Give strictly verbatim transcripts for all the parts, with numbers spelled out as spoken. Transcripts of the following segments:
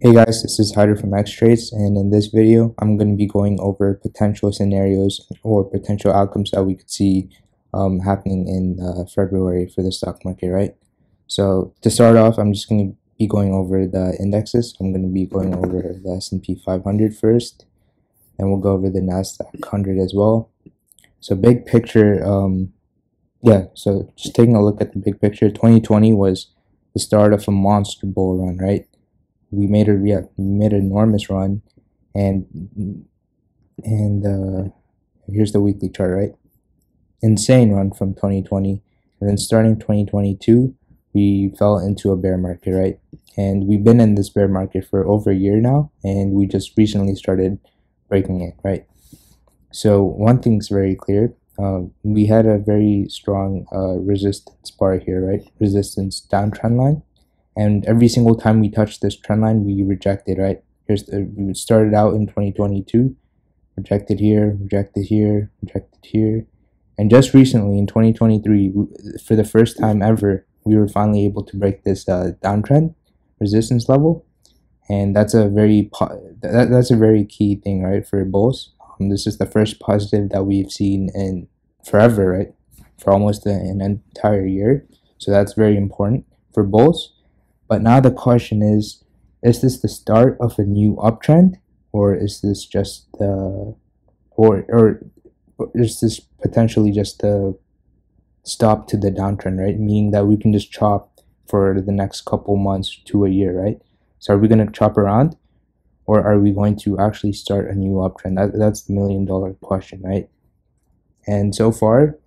Hey guys, this is Hydra from X Trades, and in this video I'm going to be going over potential scenarios or potential outcomes that we could see um, happening in uh, February for the stock market, right? So to start off, I'm just going to be going over the indexes. I'm going to be going over the S and P five hundred first, and we'll go over the NASDAQ one hundred as well. So big picture, um, yeah, so just taking a look at the big picture, twenty twenty was the start of a monster bull run, right? We made a yeah, we made an enormous run, and and uh, here's the weekly chart, right? Insane run from twenty twenty, and then starting twenty twenty-two, we fell into a bear market, right? And we've been in this bear market for over a year now, and we just recently started breaking it, right? So one thing's very clear: uh, we had a very strong uh, resistance bar here, right? Resistance downtrend line. And every single time we touched this trend line, we rejected, right? Here's the, we started out in twenty twenty-two, rejected here, rejected here, rejected here. And just recently in twenty twenty-three, for the first time ever, we were finally able to break this uh, downtrend resistance level. And that's a very that, that's a very key thing, right, for bulls. Um, this is the first positive that we've seen in forever, right? For almost an entire year. So that's very important for bulls. But now the question is, is this the start of a new uptrend, or is this just uh, or or is this potentially just a stop to the downtrend, right? Meaning that we can just chop for the next couple months to a year, right? So are we going to chop around, or are we going to actually start a new uptrend? That, that's the million dollar question, right? And so far,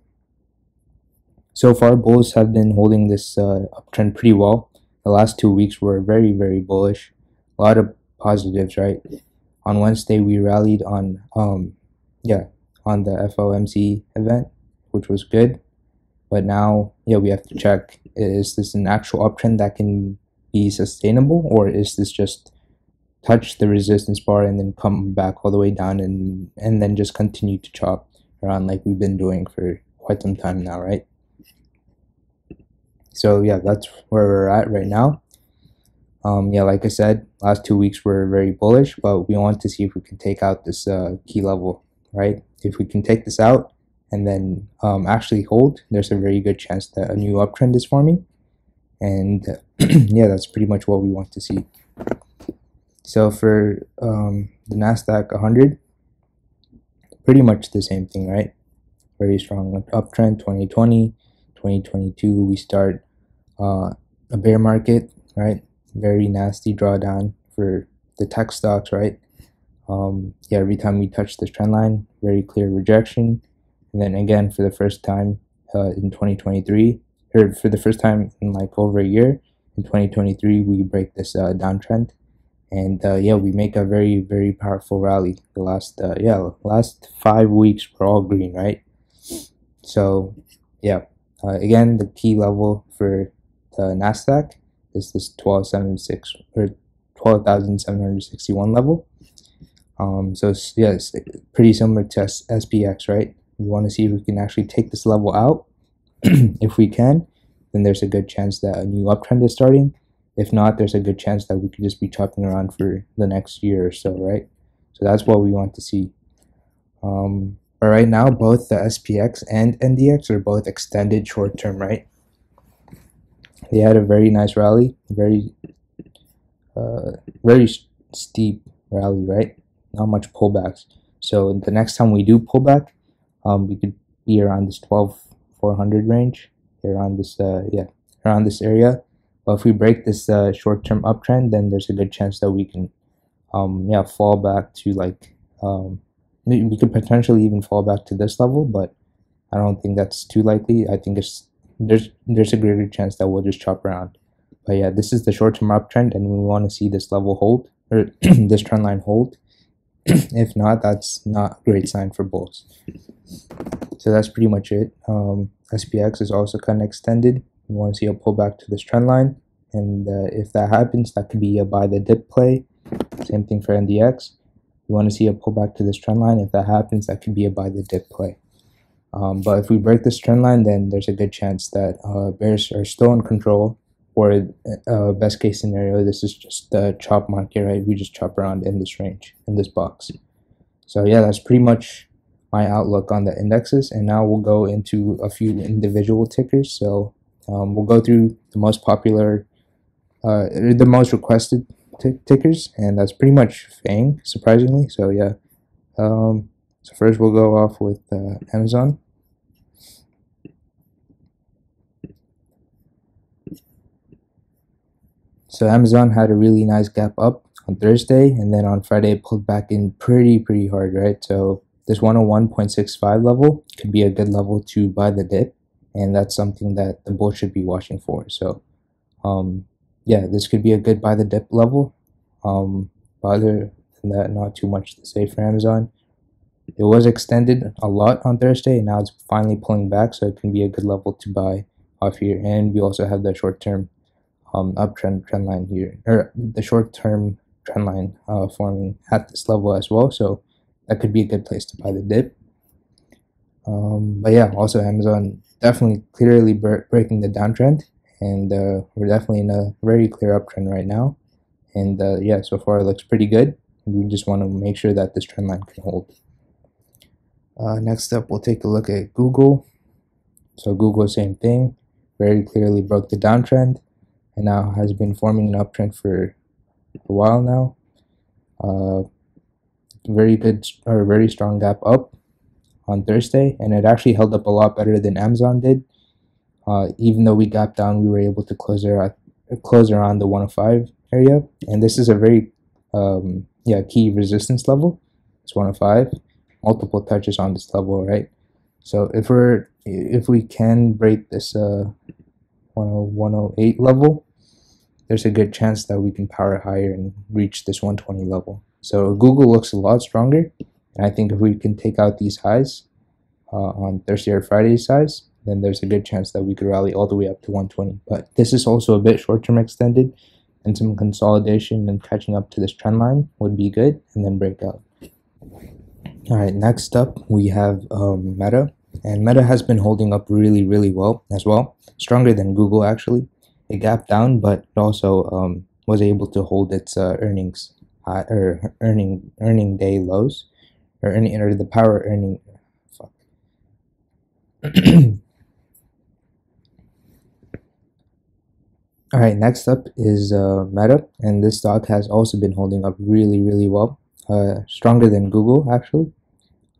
so far bulls have been holding this uh, uptrend pretty well. The last two weeks were very, very bullish. A lot of positives, right? On Wednesday, we rallied on, um, yeah, on the F O M C event, which was good. But now, yeah, we have to check, is this an actual uptrend that can be sustainable? Or is this just touch the resistance bar and then come back all the way down and, and then just continue to chop around like we've been doing for quite some time now, right? So yeah, that's where we're at right now. Um, yeah, like I said, last two weeks were very bullish, but we want to see if we can take out this uh, key level, right? If we can take this out and then um, actually hold, there's a very good chance that a new uptrend is forming. And yeah, that's pretty much what we want to see. So for um, the NASDAQ one hundred, pretty much the same thing, right? Very strong uptrend, twenty twenty. twenty twenty-two, we start uh, a bear market, right? Very nasty drawdown for the tech stocks, right? Um, yeah, every time we touch this trend line, very clear rejection. And then again, for the first time uh, in twenty twenty-three, or for the first time in like over a year, in twenty twenty-three, we break this uh, downtrend. And uh, yeah, we make a very, very powerful rally. The last, uh, yeah, last five weeks were all green, right? So yeah. Uh, again, the key level for the NASDAQ is this twelve seventy-six or twelve thousand seven hundred sixty-one level. Um, so yeah, it's pretty similar to S P X, right? We want to see if we can actually take this level out. If we can, then there's a good chance that a new uptrend is starting. If not, there's a good chance that we could just be chopping around for the next year or so, right? So that's what we want to see. Um, But right now, both the S P X and N D X are both extended short term, right? They had a very nice rally, very, uh, very steep rally, right? Not much pullbacks. So the next time we do pullback, um, we could be around this twelve four hundred range, around this, uh, yeah, around this area. But if we break this uh, short term uptrend, then there's a good chance that we can, um, yeah, fall back to like. Um, We could potentially even fall back to this level, but I don't think that's too likely. I think it's, there's there's a greater chance that we'll just chop around. But yeah, this is the short-term uptrend, and we want to see this level hold, or this trend line hold. If not, that's not a great sign for bulls. So that's pretty much it. Um, S P X is also kind of extended. We want to see a pullback to this trend line, and uh, if that happens, that could be a buy the dip play. Same thing for N D X. We want to see a pullback to this trend line. If that happens, that could be a buy the dip play. Um, but if we break this trend line, then there's a good chance that uh, bears are still in control or uh, best case scenario, this is just the chop market, right? We just chop around in this range, in this box. So yeah, that's pretty much my outlook on the indexes, and now we'll go into a few individual tickers. So um, we'll go through the most popular, uh, the most requested tickers, and that's pretty much FANG, surprisingly. So yeah, um, so first we'll go off with uh, Amazon. So Amazon had a really nice gap up on Thursday, and then on Friday it pulled back in pretty, pretty hard, right? So this one oh one point six five level could be a good level to buy the dip, and that's something that the bulls should be watching for. So um, yeah, this could be a good buy the dip level. Um, but other than that, not too much to say for Amazon. It was extended a lot on Thursday, and now it's finally pulling back, so it can be a good level to buy off here. And we also have the short-term um, uptrend trend line here, or the short-term trend line uh, forming at this level as well. So that could be a good place to buy the dip. Um, but yeah, also Amazon definitely clearly breaking the downtrend, and uh, we're definitely in a very clear uptrend right now. And uh, yeah, so far it looks pretty good. We just want to make sure that this trend line can hold. Uh, next up, we'll take a look at Google. So Google, same thing, very clearly broke the downtrend, and now has been forming an uptrend for a while now. Uh, very good, or very strong gap up on Thursday, and it actually held up a lot better than Amazon did. Uh, even though we gapped down, we were able to close, our, close around the one oh five area, and this is a very um, yeah key resistance level. It's one oh five. Multiple touches on this level, right? So if we're if we can break this uh one oh eight level, there's a good chance that we can power higher and reach this one twenty level. So Google looks a lot stronger, and I think if we can take out these highs uh, on Thursday or Friday's highs, then there's a good chance that we could rally all the way up to one twenty. But this is also a bit short-term extended, and some consolidation and catching up to this trend line would be good, and then break out. Alright, next up we have um, Meta, and Meta has been holding up really, really well as well, stronger than Google actually. It gapped down, but it also um, was able to hold its uh, earnings high, or earning earning day lows, or earning or the power earning. Fuck. Alright, next up is uh, Meta, and this stock has also been holding up really, really well. Uh, stronger than Google actually.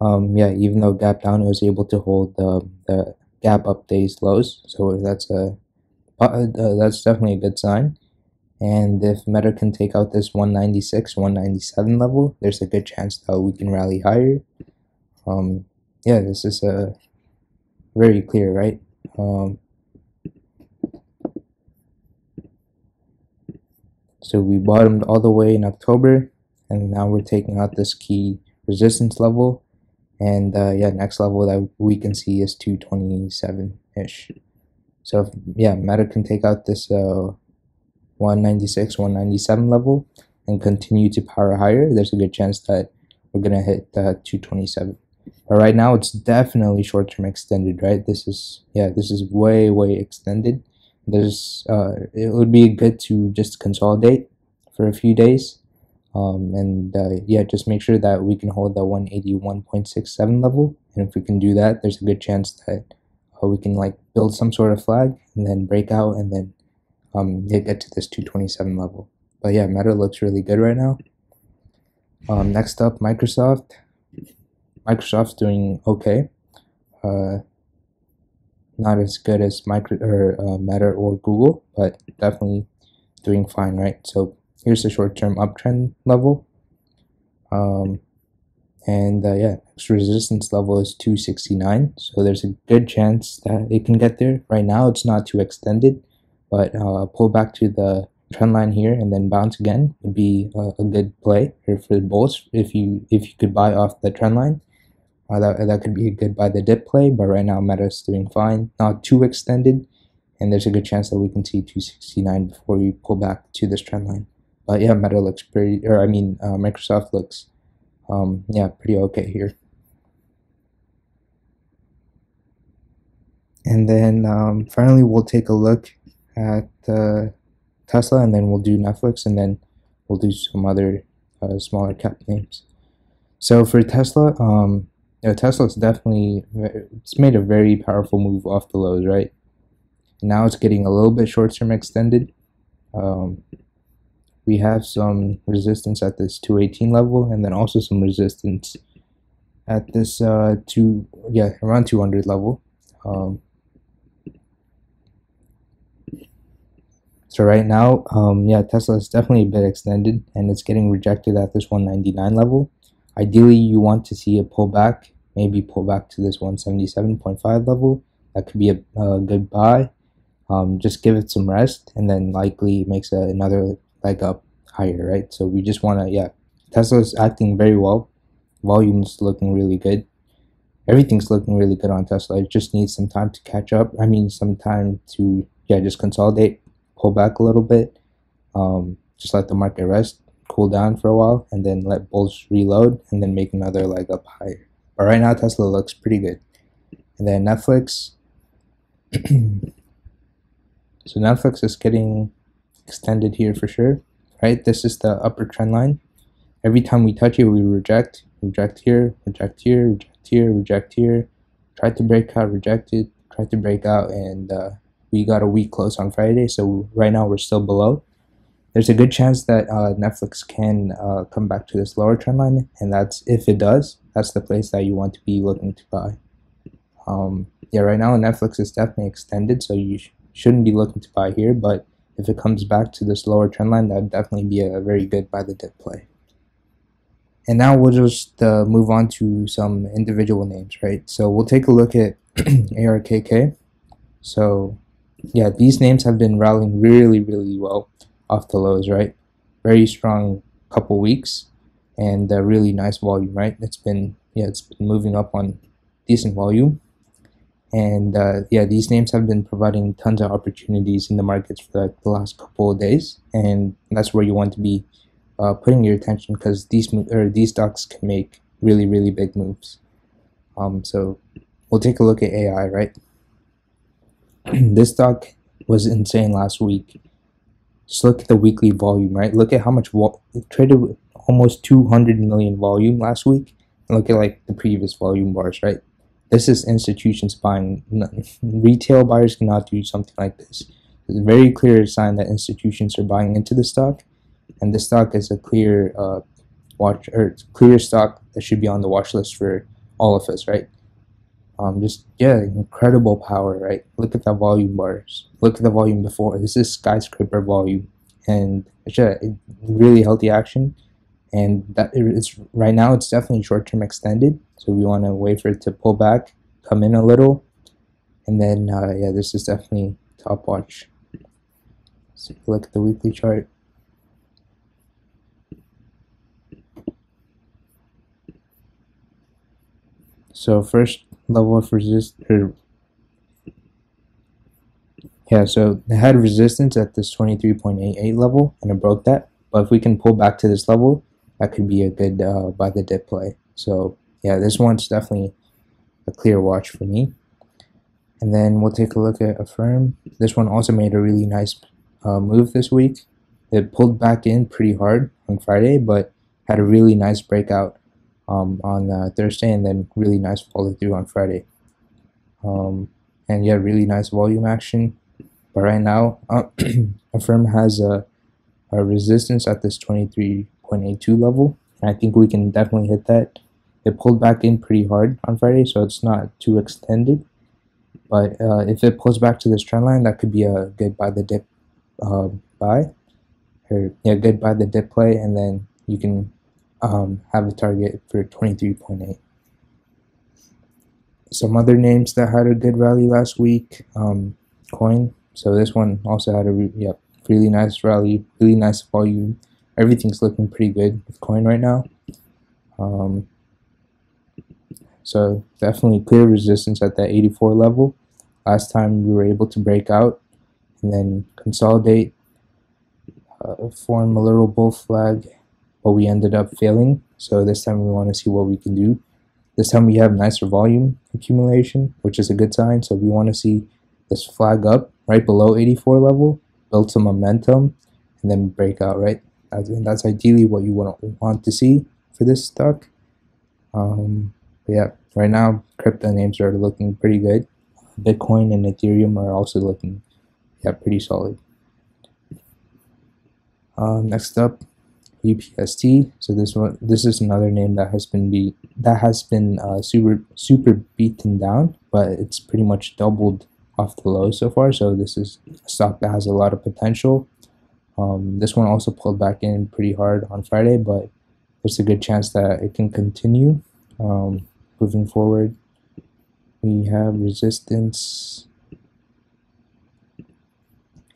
Um, yeah, even though gap down, it was able to hold uh, the gap up days lows, so that's a uh, uh, that's definitely a good sign. And if Meta can take out this one ninety-six, one ninety-seven level, there's a good chance that we can rally higher. Um, yeah, this is a uh, very clear, right? Um, so we bottomed all the way in October, and now we're taking out this key resistance level, and uh, yeah, next level that we can see is two twenty-seven-ish. So if, yeah, Meta can take out this uh, one ninety-six, one ninety-seven level and continue to power higher, there's a good chance that we're gonna hit uh, two twenty-seven. But right now, it's definitely short-term extended, right? This is yeah, this is way way extended. There's uh, it would be good to just consolidate for a few days. Um, and uh, yeah, just make sure that we can hold that one eighty-one point six seven level, and if we can do that, there's a good chance that uh, we can like build some sort of flag and then break out, and then um, get to this two twenty-seven level. But yeah, Meta looks really good right now. Um, next up, Microsoft. Microsoft's doing okay, uh, not as good as micro or uh, Meta or Google, but definitely doing fine, right? So here's the short-term uptrend level, um, and uh, yeah, next resistance level is two sixty-nine, so there's a good chance that it can get there. Right now, it's not too extended, but uh, pull back to the trend line here and then bounce again would be uh, a good play here for the bulls. If you if you could buy off the trend line, uh, that that could be a good buy the dip play. But right now, Meta's doing fine, not too extended, and there's a good chance that we can see two sixty-nine before we pull back to this trend line. But yeah, Meta looks pretty, or I mean, uh, Microsoft looks, um, yeah, pretty okay here. And then um, finally, we'll take a look at uh, Tesla, and then we'll do Netflix, and then we'll do some other uh, smaller cap names. So for Tesla, um, you know, Tesla's definitely, it's made a very powerful move off the lows, right? And now it's getting a little bit short-term extended. Um, we have some resistance at this two eighteen level, and then also some resistance at this uh, two, yeah, around two hundred level. Um, so right now, um, yeah, Tesla is definitely a bit extended, and it's getting rejected at this one ninety-nine level. Ideally, you want to see a pullback, maybe pull back to this one seventy-seven point five level. That could be a, a good buy. Um, just give it some rest, and then likely makes a, another leg up higher, right? So we just want to, yeah, Tesla's acting very well. Volume's looking really good. Everything's looking really good on Tesla. It just needs some time to catch up. I mean, some time to, yeah, just consolidate, pull back a little bit. Um, just let the market rest, cool down for a while, and then let bulls reload, and then make another leg up higher. But right now, Tesla looks pretty good. And then Netflix. So Netflix is getting extended here for sure, right? This is the upper trend line. Every time we touch it, we reject, reject here, reject here, reject here, reject here. Try to break out, rejected, try to break out, and uh, we got a week close on Friday. So right now we're still below. There's a good chance that uh, Netflix can uh, come back to this lower trend line, and that's, if it does, that's the place that you want to be looking to buy. Um, yeah, right now Netflix is definitely extended, so you sh shouldn't be looking to buy here, but if it comes back to this lower trend line, that would definitely be a very good buy the dip play. And now we'll just uh, move on to some individual names, right? So we'll take a look at A R K K. So yeah, these names have been rallying really, really well off the lows, right? Very strong couple weeks, and a really nice volume, right? It's been, yeah, it's been moving up on decent volume. And uh, yeah, these names have been providing tons of opportunities in the markets for like the last couple of days, and that's where you want to be uh, putting your attention, because these or these stocks can make really, really big moves. Um, so we'll take a look at A I, right? This stock was insane last week. Just look at the weekly volume, right? Look at how much vol it traded with almost two hundred million volume last week. And look at like the previous volume bars, right? This is institutions buying. Retail buyers cannot do something like this. It's a very clear sign that institutions are buying into the stock, and this stock is a clear uh, watch or clear stock that should be on the watch list for all of us, right? Um, just yeah, incredible power, right? Look at the volume bars. Look at the volume before. This is skyscraper volume, and it's a really healthy action. And that it's right now it's definitely short-term extended, so we want to wait for it to pull back, come in a little, and then uh, yeah, this is definitely top watch. Let's take a look at the weekly chart. So first level of resistance, yeah. So it had resistance at this twenty-three point eight eight level, and it broke that. But if we can pull back to this level, that could be a good uh, buy the dip play. So yeah, this one's definitely a clear watch for me. And then we'll take a look at Affirm. This one also made a really nice uh, move this week. It pulled back in pretty hard on Friday, but had a really nice breakout um, on uh, Thursday, and then really nice follow through on Friday. Um, and yeah, really nice volume action. But right now, uh, Affirm has a, a resistance at this twenty-three point eight two level, and I think we can definitely hit that. It pulled back in pretty hard on Friday, so it's not too extended, but uh, if it pulls back to this trend line, that could be a good buy the dip uh, buy or yeah good buy the dip play, and then you can um, have a target for twenty-three point eight. Some other names that had a good rally last week, um, Coin. So this one also had a re yeah, really nice rally, really nice volume. Everything's looking pretty good with Coin right now. Um, so definitely clear resistance at that eighty-four level. Last time we were able to break out and then consolidate, uh, form a little bull flag, but we ended up failing. So this time we want to see what we can do. This time we have nicer volume accumulation, which is a good sign. So we want to see this flag up right below eighty-four level, build some momentum, and then break out, right? And that's ideally what you want to, want to see for this stock. Um, but yeah, right now, crypto names are looking pretty good. Bitcoin and Ethereum are also looking, yeah, pretty solid. Um, next up, U P S T. So this one, this is another name that has been be that has been uh, super super beaten down, but it's pretty much doubled off the low so far. So this is a stock that has a lot of potential. Um, this one also pulled back in pretty hard on Friday, but there's a good chance that it can continue um, moving forward. We have resistance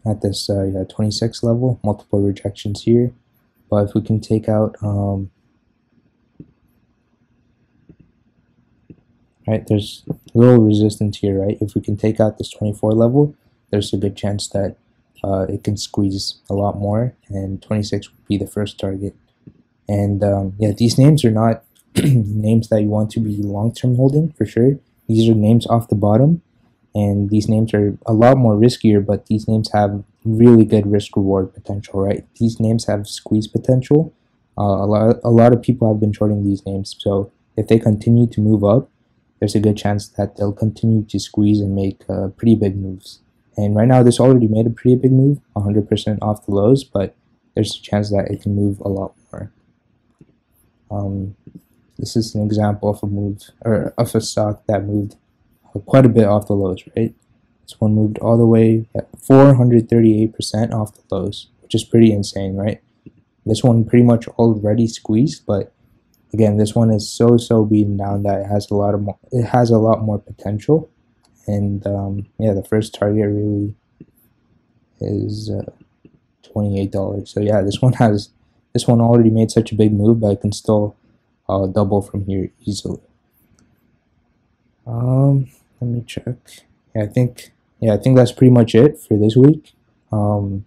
at this uh, yeah, twenty-six level, multiple rejections here. But if we can take out, um, right, there's little resistance here, right? If we can take out this twenty-four level, there's a good chance that uh, it can squeeze a lot more, and twenty-six would be the first target. And um, yeah, these names are not names that you want to be long-term holding for sure. These are names off the bottom, and these names are a lot more riskier, but these names have really good risk-reward potential, right? These names have squeeze potential. Uh, a lot, a lot of people have been shorting these names, so if they continue to move up, there's a good chance that they'll continue to squeeze and make uh, pretty big moves. And right now, this already made a pretty big move, one hundred percent off the lows, but there's a chance that it can move a lot more. Um, This is an example of a move, or of a stock that moved quite a bit off the lows, right? This one moved all the way at four hundred thirty-eight percent off the lows, which is pretty insane, right? This one pretty much already squeezed, but again, this one is so so beaten down that it has a lot of more, it has a lot more potential, and um, yeah, the first target really is uh, twenty-eight dollars. So yeah, this one has this one already made such a big move, but it can still I'll double from here easily. Um, let me check. Yeah, I think yeah, I think that's pretty much it for this week. Um,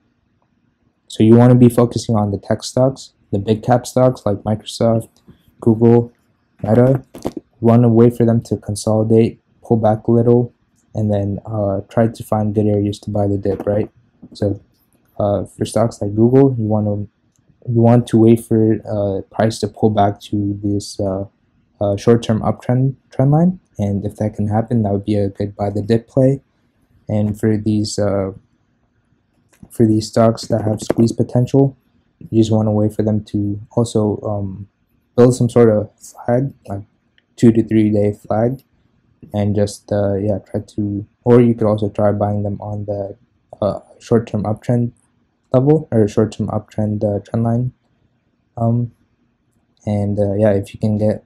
so you want to be focusing on the tech stocks, the big cap stocks like Microsoft, Google, Meta. You want to wait for them to consolidate, pull back a little, and then uh, try to find good areas to buy the dip, right? So uh, for stocks like Google, you want to you want to wait for uh, price to pull back to this uh, uh, short-term uptrend trend line, and if that can happen, that would be a good buy the dip play. And for these uh, for these stocks that have squeeze potential, you just want to wait for them to also um, build some sort of flag, like two to three day flag, and just uh, yeah, try to, or you could also try buying them on the uh, short-term uptrend level, or short-term uptrend uh, trend line, um, and uh, yeah, if you can get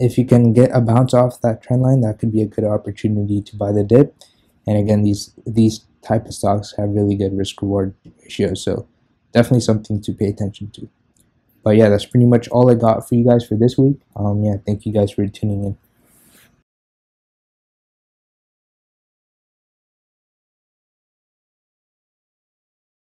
if you can get a bounce off that trend line, that could be a good opportunity to buy the dip. And again, these these type of stocks have really good risk-reward ratio, so definitely something to pay attention to. But yeah, that's pretty much all I got for you guys for this week. Um, yeah, thank you guys for tuning in.